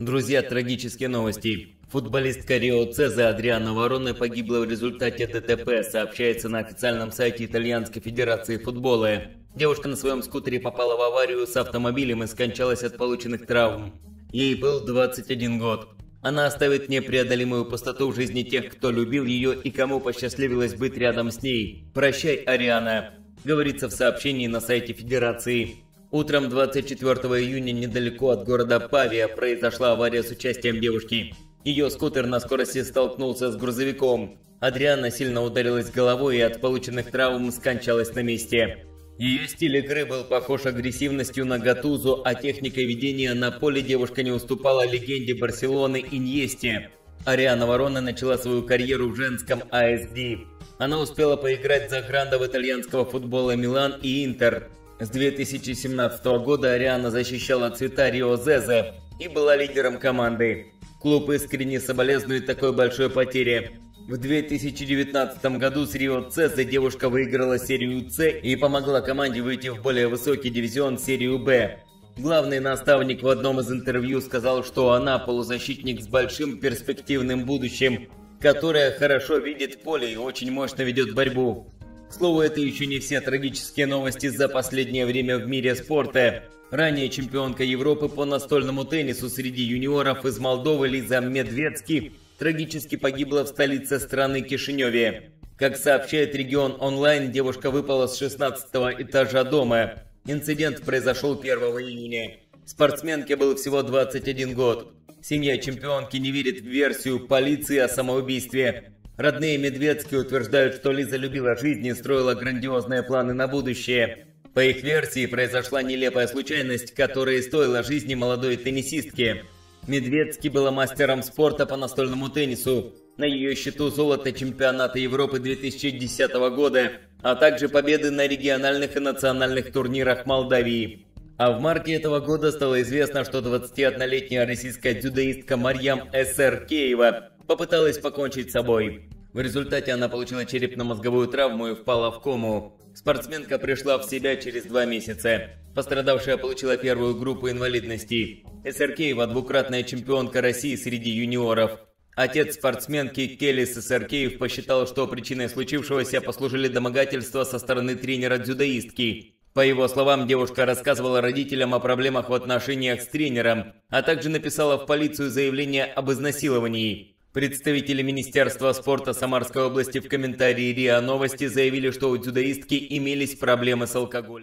Друзья, трагические новости. Футболистка Риоццезе Арианна Вароне погибла в результате ДТП, сообщается на официальном сайте Итальянской Федерации Футбола. Девушка на своем скутере попала в аварию с автомобилем и скончалась от полученных травм. Ей был 21 год. Она оставит непреодолимую пустоту в жизни тех, кто любил ее и кому посчастливилось быть рядом с ней. «Прощай, Ариана», говорится в сообщении на сайте Федерации. Утром 24 июня недалеко от города Павия произошла авария с участием девушки. Ее скутер на скорости столкнулся с грузовиком. Арианна сильно ударилась головой и от полученных травм скончалась на месте. Ее стиль игры был похож агрессивностью на Гаттузо, а техникой ведения на поле девушка не уступала легенде Барселоны Иньесте. Арианна Вароне начала свою карьеру в женском ASD. Она успела поиграть за грандов итальянского футбола Милан и Интер. С 2017 года Арианна защищала цвета Риоццезе и была лидером команды. Клуб искренне соболезнует такой большой потере. В 2019 году с Риоццезе девушка выиграла серию С и помогла команде выйти в более высокий дивизион серию Б. Главный наставник в одном из интервью сказал, что она полузащитник с большим перспективным будущим, которая хорошо видит поле и очень мощно ведет борьбу. К слову, это еще не все трагические новости за последнее время в мире спорта. Ранее чемпионка Европы по настольному теннису среди юниоров из Молдовы Лиза Медведски трагически погибла в столице страны Кишиневе. Как сообщает регион онлайн, девушка выпала с 16-го этажа дома. Инцидент произошел 1 июня. Спортсменке был всего 21 год. Семья чемпионки не верит в версию полиции о самоубийстве. Родные Медведски утверждают, что Лиза любила жизнь и строила грандиозные планы на будущее. По их версии, произошла нелепая случайность, которая стоила жизни молодой теннисистки. Медведски была мастером спорта по настольному теннису. На ее счету золото чемпионата Европы 2010 года, а также победы на региональных и национальных турнирах Молдавии. А в марте этого года стало известно, что 21-летняя российская дзюдоистка Марьяна Сыркеева попыталась покончить с собой. В результате она получила черепно-мозговую травму и впала в кому. Спортсменка пришла в себя через 2 месяца. Пострадавшая получила первую группу инвалидности. Сыркеева – двукратная чемпионка России среди юниоров. Отец спортсменки Келис Сыркеев посчитал, что причиной случившегося послужили домогательства со стороны тренера дзюдоистки. По его словам, девушка рассказывала родителям о проблемах в отношениях с тренером, а также написала в полицию заявление об изнасиловании. Представители Министерства спорта Самарской области в комментарии РИА Новости заявили, что у дзюдоистки имелись проблемы с алкоголем.